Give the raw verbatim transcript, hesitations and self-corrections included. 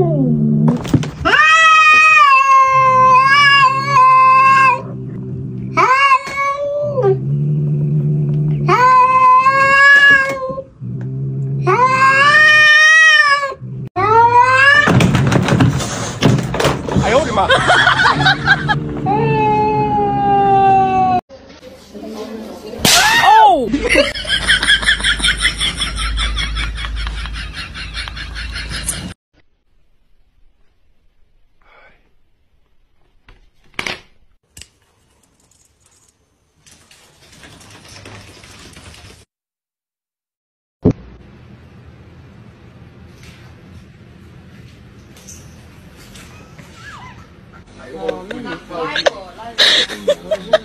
Oh! Oh,